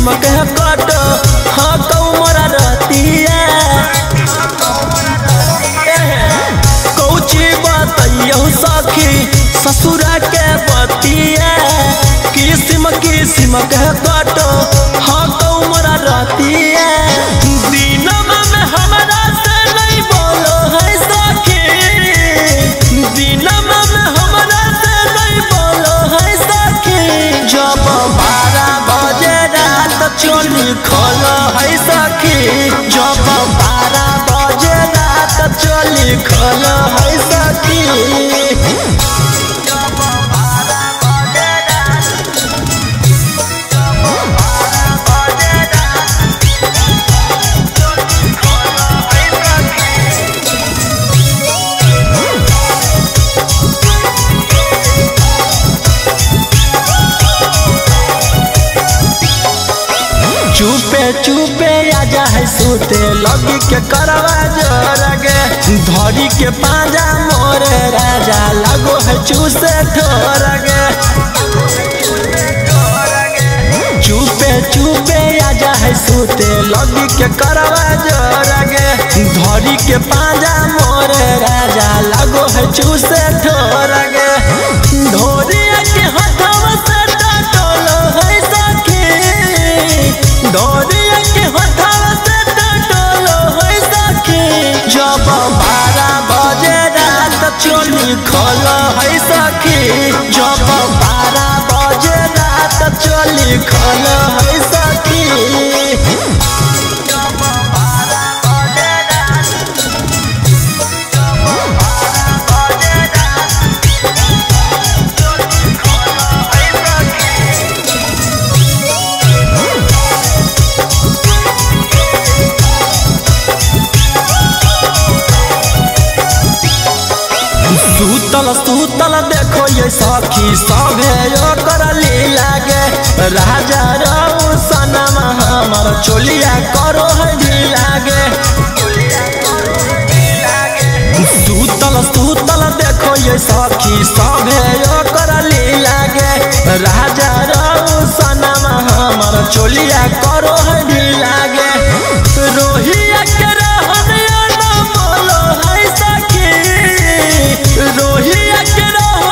दीमक है कट हाँ कऊ मोरा रहती है कौची बतइयो सखी ससुरा के बतिया किस्म के कट हाँ कऊ मोरा रहती है दीनम में हमारा से नहीं बोलो है सखी दीनम में हमारा से नहीं बोलो है सखी जब 12 बजे रात चोली खोलो है सखी जब 12 बजे रात चोली खोलो है सखी चुपे चुपे आजा है सूते लगी के करवा जोरगे धरी के पाजा मोरे राजा लगो है चूसे ठोरगे चुपे चुपे आजा है सूते लगी के करवा जोरगे धरी के पाजा मोरे राजा लगो है चूसे ठोरगे धोरिया के हथवा से टटोलो है डोरिया के हथवा से टटोलो है सखी जब 12 बजे रात चोली खोलो है सखी जब 12 बजे रात चोली खोलो है सखी सूतल देखो ये सखी सभे ओकर लीला गे राजा रहू सनमा हमर चोलिया करो है ढीला गे सूतल देखो ये सखी सभे ओकर लीला गे राजा रहू सनमा हमर चोलिया करो है ढीला गे रोहिया के रोहिया के ना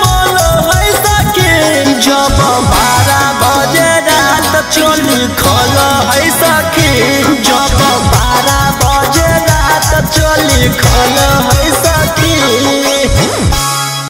मालो है सखी जब 12 बजे रात चोली खोलो है सखी जब 12 बजे रात चोली खोलो।